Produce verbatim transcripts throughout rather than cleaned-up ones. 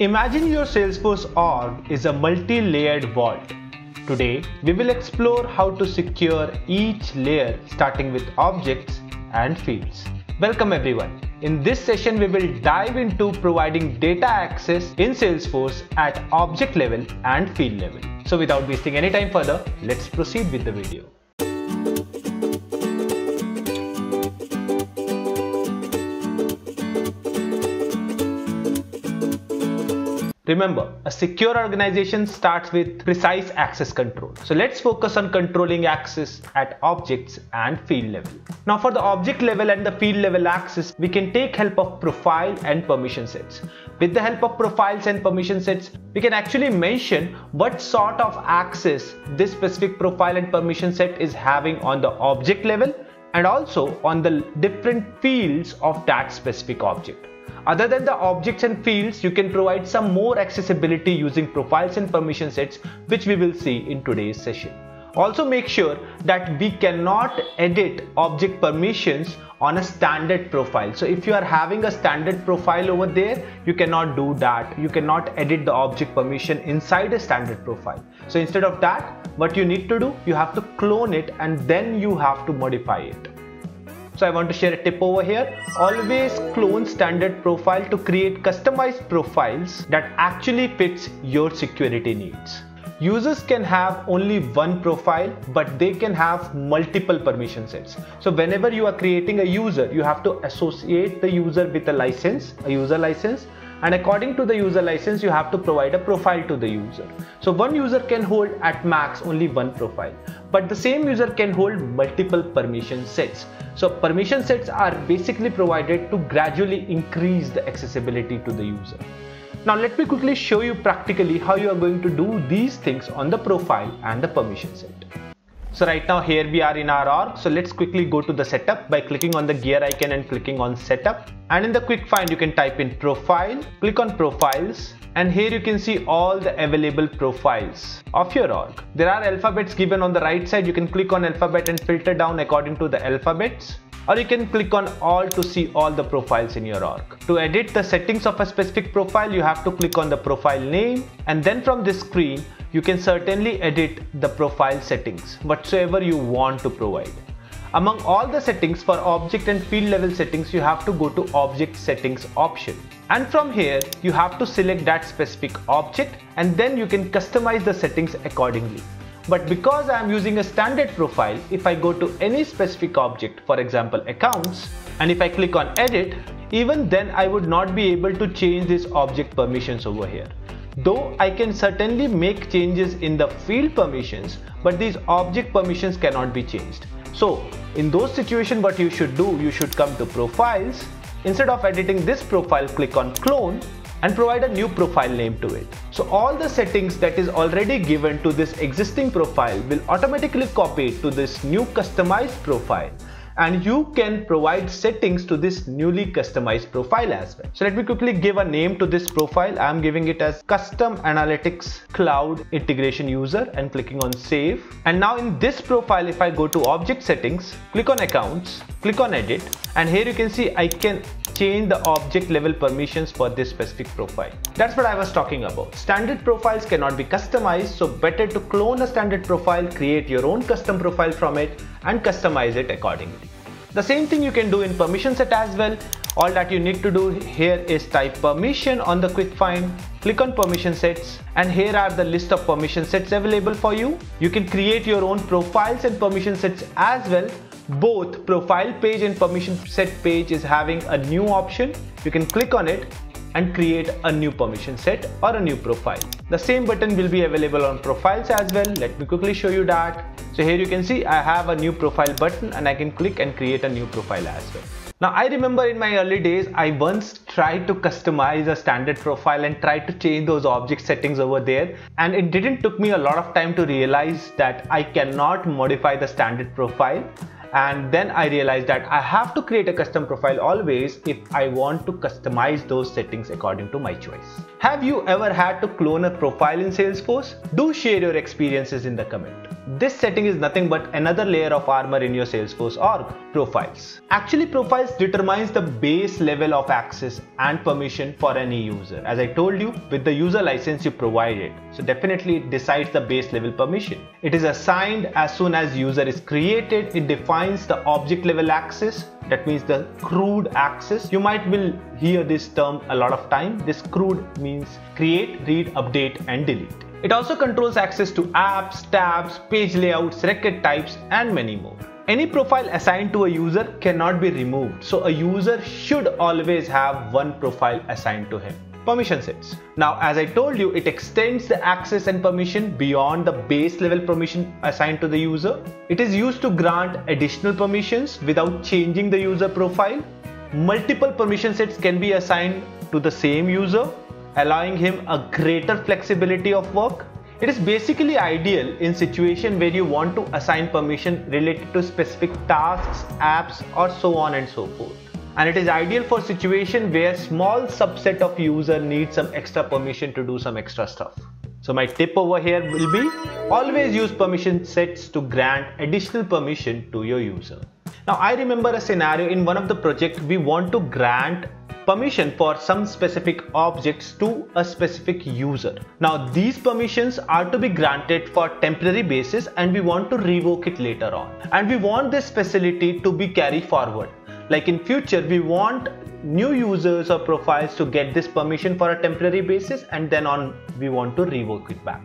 Imagine your Salesforce org is a multi-layered vault. Today, we will explore how to secure each layer starting with objects and fields. Welcome everyone. In this session, we will dive into providing data access in Salesforce at object level and field level. So without wasting any time further, let's proceed with the video. Remember, a secure organization starts with precise access control. So let's focus on controlling access at objects and field level. Now for the object level and the field level access, we can take help of profile and permission sets. With the help of profiles and permission sets, we can actually mention what sort of access this specific profile and permission set is having on the object level and also on the different fields of that specific object. Other than the objects and fields, you can provide some more accessibility using profiles and permission sets, which we will see in today's session. Also make sure that we cannot edit object permissions on a standard profile. So if you are having a standard profile over there, you cannot do that. You cannot edit the object permission inside a standard profile. So instead of that, what you need to do, you have to clone it and then you have to modify it. So I want to share a tip over here. Always clone standard profile to create customized profiles that actually fits your security needs. Users can have only one profile, but they can have multiple permission sets. So whenever you are creating a user, you have to associate the user with a license, a user license. And according to the user license, you have to provide a profile to the user. So one user can hold at max only one profile, but the same user can hold multiple permission sets. So permission sets are basically provided to gradually increase the accessibility to the user. Now let me quickly show you practically how you are going to do these things on the profile and the permission set. So right now here we are in our org. So let's quickly go to the setup by clicking on the gear icon and clicking on setup. And in the quick find, you can type in profile, click on profiles, and here you can see all the available profiles of your org. There are alphabets given on the right side. You can click on alphabet and filter down according to the alphabets. Or you can click on all to see all the profiles in your org. To edit the settings of a specific profile, you have to click on the profile name, and then from this screen, you can certainly edit the profile settings, whatsoever you want to provide. Among all the settings, for object and field level settings, you have to go to object settings option. And from here, you have to select that specific object, and then you can customize the settings accordingly. But because I am using a standard profile, if I go to any specific object, for example accounts, and if I click on edit, even then I would not be able to change this object permissions over here. Though I can certainly make changes in the field permissions, but these object permissions cannot be changed. So in those situations, what you should do, you should come to profiles. Instead of editing this profile, click on clone and provide a new profile name to it. So all the settings that is already given to this existing profile will automatically copy to this new customized profile, and you can provide settings to this newly customized profile as well. So let me quickly give a name to this profile. I am giving it as Custom Analytics Cloud Integration User and clicking on save. And now in this profile, if I go to object settings, click on accounts, click on edit, and here you can see I can change the object level permissions for this specific profile. That's what I was talking about. Standard profiles cannot be customized, so better to clone a standard profile, create your own custom profile from it, and customize it accordingly. The same thing you can do in permission set as well. All that you need to do here is type permission on the quick find, click on permission sets, and here are the list of permission sets available for you. You can create your own profiles and permission sets as well. Both profile page and permission set page is having a new option. You can click on it and create a new permission set or a new profile. The same button will be available on profiles as well. Let me quickly show you that. So here you can see I have a new profile button, and I can click and create a new profile as well. Now I remember in my early days, I once tried to customize a standard profile and tried to change those object settings over there, and it didn't took me a lot of time to realize that I cannot modify the standard profile. And then I realized that I have to create a custom profile always if I want to customize those settings according to my choice. Have you ever had to clone a profile in Salesforce? Do share your experiences in the comment. This setting is nothing but another layer of armor in your Salesforce org, profiles. Actually, profiles determines the base level of access and permission for any user. As I told you, with the user license you provided, so definitely it decides the base level permission. It is assigned as soon as user is created. It defines the object level access. That means the crude access. You might will hear this term a lot of time. This crude means create, read, update, and delete. It also controls access to apps, tabs, page layouts, record types, and many more. Any profile assigned to a user cannot be removed, so a user should always have one profile assigned to him. Permission sets. Now, as I told you, it extends the access and permission beyond the base level permission assigned to the user. It is used to grant additional permissions without changing the user profile. Multiple permission sets can be assigned to the same user, allowing him a greater flexibility of work. It is basically ideal in situation where you want to assign permission related to specific tasks, apps, or so on and so forth. And it is ideal for situation where small subset of user needs some extra permission to do some extra stuff. So my tip over here will be always use permission sets to grant additional permission to your user. Now I remember a scenario in one of the project we want to grant permission for some specific objects to a specific user. Now these permissions are to be granted for temporary basis and we want to revoke it later on. And we want this facility to be carried forward. Like in future, we want new users or profiles to get this permission for a temporary basis and then on we want to revoke it back.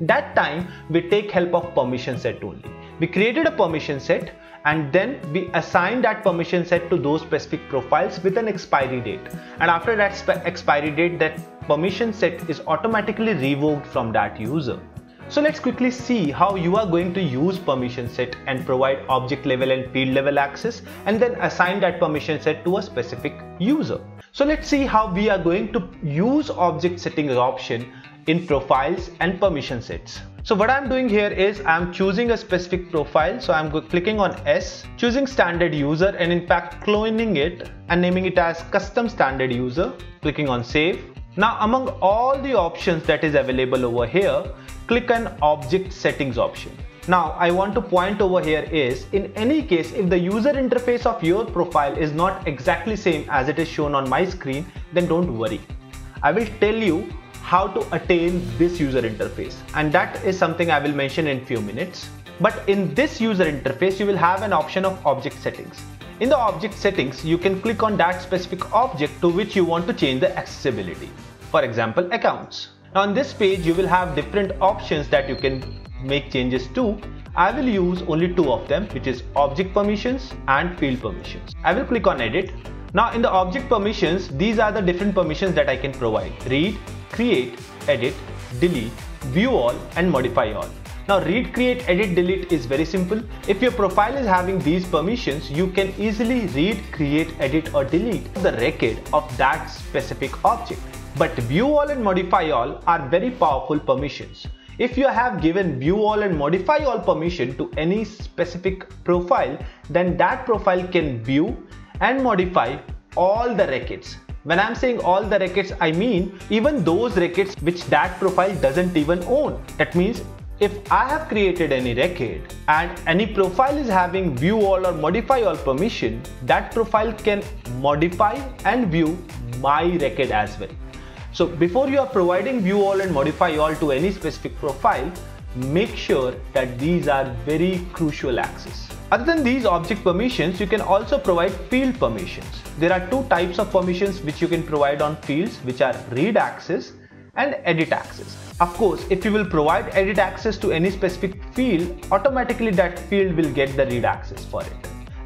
That time we take help of permission set only. We created a permission set and then we assign that permission set to those specific profiles with an expiry date. And after that expiry date, that permission set is automatically revoked from that user. So let's quickly see how you are going to use permission set and provide object level and field level access and then assign that permission set to a specific user. So let's see how we are going to use object settings option in profiles and permission sets. So what I'm doing here is I'm choosing a specific profile. So I'm clicking on S, choosing standard user and in fact cloning it and naming it as custom standard user, clicking on save. Now among all the options that is available over here, click on object settings option. Now I want to point over here is in any case, if the user interface of your profile is not exactly same as it is shown on my screen, then don't worry. I will tell you how to attain this user interface. And that is something I will mention in few minutes. But in this user interface, you will have an option of object settings. In the object settings, you can click on that specific object to which you want to change the accessibility. For example, accounts. Now on this page, you will have different options that you can make changes to. I will use only two of them, which is object permissions and field permissions. I will click on edit. Now in the object permissions, these are the different permissions that I can provide. Read, create, edit, delete, view all, and modify all. Now read, create, edit, delete is very simple. If your profile is having these permissions, you can easily read, create, edit, or delete the record of that specific object. But view all and modify all are very powerful permissions. If you have given view all and modify all permission to any specific profile, then that profile can view and modify all the records. When I'm saying all the records, I mean even those records which that profile doesn't even own. That means if I have created any record and any profile is having view all or modify all permission, that profile can modify and view my record as well. So before you are providing view all and modify all to any specific profile, make sure that these are very crucial access. Other than these object permissions, you can also provide field permissions. There are two types of permissions which you can provide on fields, which are read access and edit access. Of course, if you will provide edit access to any specific field, automatically that field will get the read access for it.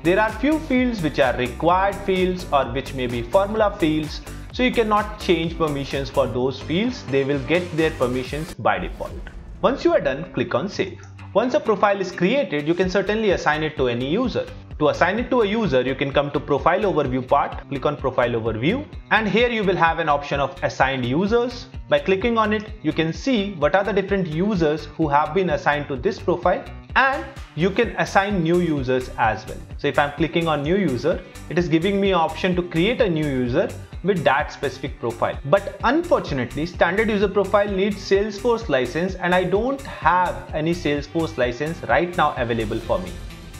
There are few fields which are required fields or which may be formula fields. So you cannot change permissions for those fields. They will get their permissions by default. Once you are done, click on save. Once a profile is created, you can certainly assign it to any user. To assign it to a user, you can come to profile overview part, click on profile overview, and here you will have an option of assigned users. By clicking on it, you can see what are the different users who have been assigned to this profile and you can assign new users as well. So if I'm clicking on new user, it is giving me option to create a new user with that specific profile. But unfortunately, standard user profile needs Salesforce license and I don't have any Salesforce license right now available for me.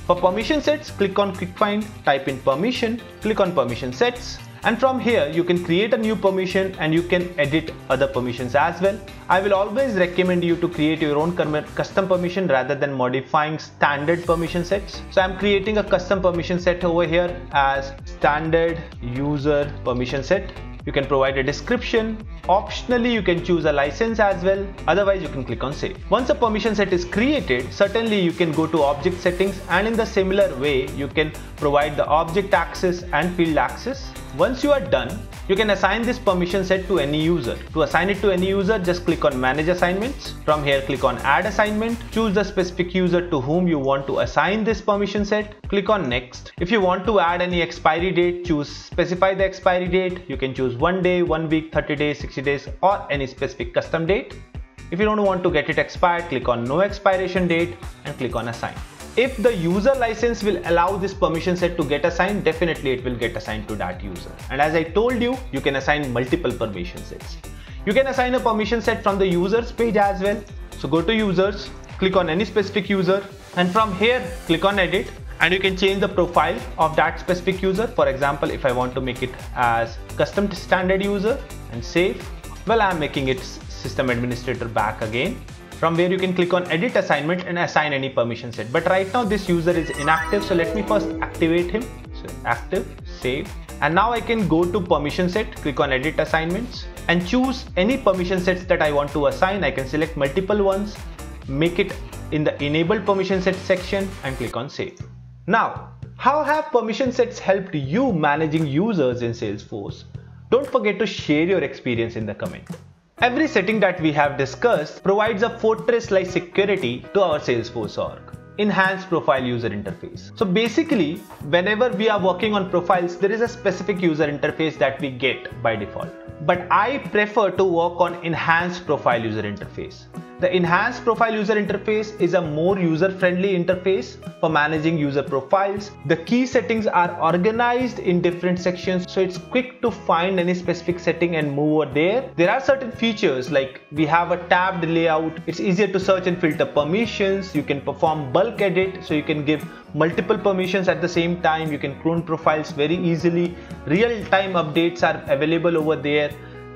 For permission sets, click on quick find, type in permission, click on permission sets, and from here you can create a new permission and you can edit other permissions as well. I will always recommend you to create your own custom permission rather than modifying standard permission sets. So I'm creating a custom permission set over here as standard user permission set. You can provide a description. Optionally, you can choose a license as well. Otherwise, you can click on save. Once a permission set is created, certainly you can go to object settings, and in the similar way, you can provide the object access and field access. Once you are done, you can assign this permission set to any user. To assign it to any user, just click on manage assignments. From here, click on add assignment. Choose the specific user to whom you want to assign this permission set. Click on next. If you want to add any expiry date, choose specify the expiry date. You can choose one day, one week, thirty days, sixty days, or any specific custom date. If you don't want to get it expired, click on no expiration date and click on assign. If the user license will allow this permission set to get assigned, definitely it will get assigned to that user. And as I told you, you can assign multiple permission sets. You can assign a permission set from the users page as well. So go to users, click on any specific user, and from here, click on edit. And you can change the profile of that specific user. For example, if I want to make it as custom standard user and save, well, I'm making it system administrator back again. From where you can click on edit assignment and assign any permission set. But right now this user is inactive. So let me first activate him. So active, save. And now I can go to permission set, click on edit assignments and choose any permission sets that I want to assign. I can select multiple ones, make it in the enabled permission set section and click on save. Now, how have permission sets helped you managing users in Salesforce? Don't forget to share your experience in the comment. Every setting that we have discussed provides a fortress-like security to our Salesforce org. Enhanced profile user interface. So basically, whenever we are working on profiles, there is a specific user interface that we get by default. But I prefer to work on enhanced profile user interface. The enhanced profile user interface is a more user-friendly interface for managing user profiles. The key settings are organized in different sections, so it's quick to find any specific setting and move over there. There are certain features like we have a tabbed layout. It's easier to search and filter permissions. You can perform bulk edit, so you can give multiple permissions at the same time. You can clone profiles very easily. Real-time updates are available over there.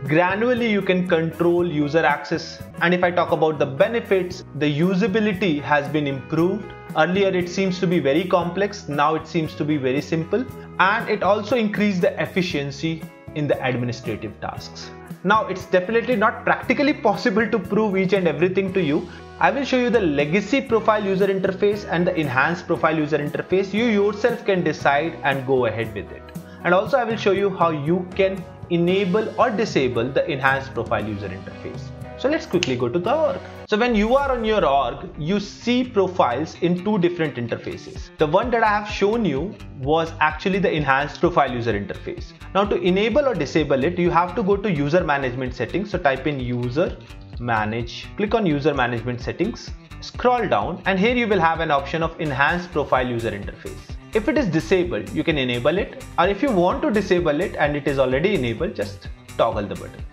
Granularly, you can control user access. And if I talk about the benefits, the usability has been improved. Earlier, it seems to be very complex. Now it seems to be very simple. And it also increased the efficiency in the administrative tasks. Now, it's definitely not practically possible to prove each and everything to you. I will show you the legacy profile user interface and the enhanced profile user interface. You yourself can decide and go ahead with it. And also, I will show you how you can enable or disable the enhanced profile user interface. So let's quickly go to the org. So when you are on your org, you see profiles in two different interfaces. The one that I have shown you was actually the enhanced profile user interface. Now to enable or disable it, you have to go to user management settings. So type in user manage, click on user management settings, scroll down, and here you will have an option of enhanced profile user interface. If it is disabled, you can enable it, or if you want to disable it and it is already enabled, just toggle the button.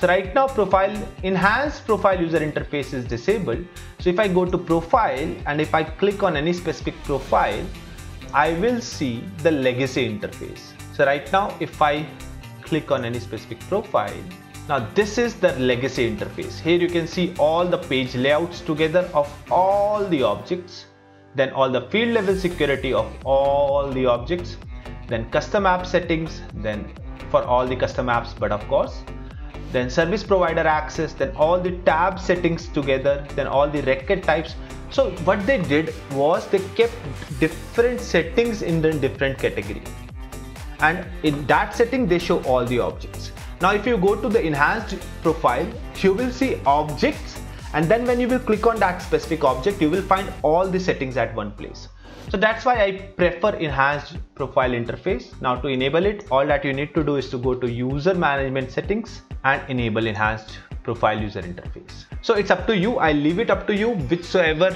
So right now profile enhanced profile user interface is disabled. So if I go to profile and if I click on any specific profile, I will see the legacy interface. So right now if I click on any specific profile, now this is the legacy interface. Here you can see all the page layouts together of all the objects. Then all the field level security of all the objects, then custom app settings, then for all the custom apps, but of course, then service provider access, then all the tab settings together, then all the record types. So what they did was they kept different settings in the different category. And in that setting, they show all the objects. Now, if you go to the enhanced profile, you will see objects. And then when you will click on that specific object, you will find all the settings at one place. So that's why I prefer enhanced profile interface. Now to enable it, all that you need to do is to go to user management settings and enable enhanced profile user interface. So it's up to you. I leave it up to you. Whichsoever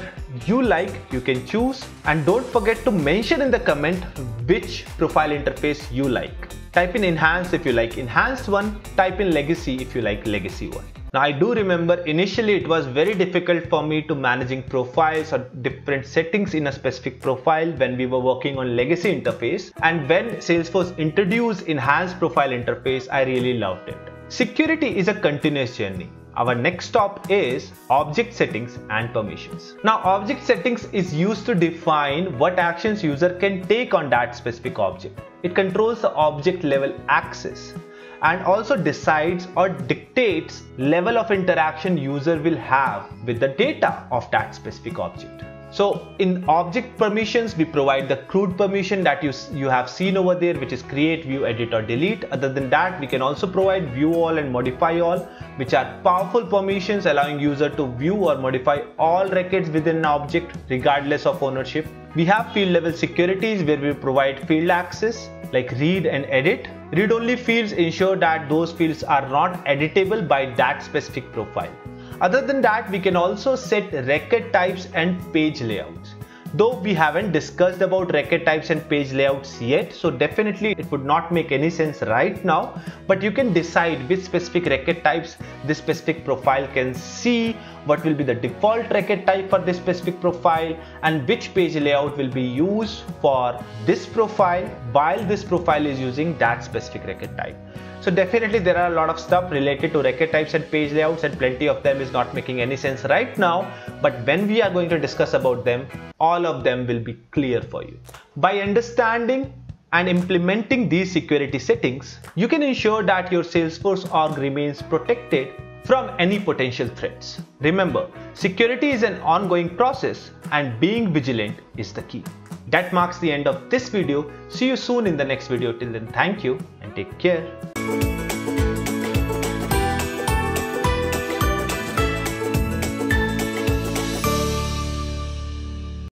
you like, you can choose. And don't forget to mention in the comment which profile interface you like. Type in enhanced if you like enhanced one, type in legacy if you like legacy one. Now I do remember initially it was very difficult for me to managing profiles or different settings in a specific profile when we were working on legacy interface, and when Salesforce introduced enhanced profile interface, I really loved it. Security is a continuous journey. Our next stop is object settings and permissions. Now object settings is used to define what actions user can take on that specific object. It controls the object level access and also decides or dictates level of interaction user will have with the data of that specific object. So in object permissions, we provide the crude permission that you, you have seen over there, which is create, view, edit or delete. Other than that, we can also provide view all and modify all, which are powerful permissions allowing user to view or modify all records within an object regardless of ownership. We have field level securities where we provide field access like read and edit. Read only fields ensure that those fields are not editable by that specific profile. Other than that, we can also set record types and page layouts. Though we haven't discussed about record types and page layouts yet, so definitely it would not make any sense right now, but you can decide which specific record types this specific profile can see, what will be the default record type for this specific profile, and which page layout will be used for this profile while this profile is using that specific record type. So definitely there are a lot of stuff related to record types and page layouts, and plenty of them is not making any sense right now, but when we are going to discuss about them, all of them will be clear for you. By understanding and implementing these security settings, you can ensure that your Salesforce org remains protected from any potential threats. Remember, security is an ongoing process and being vigilant is the key. That marks the end of this video. See you soon in the next video. Till then, thank you and take care.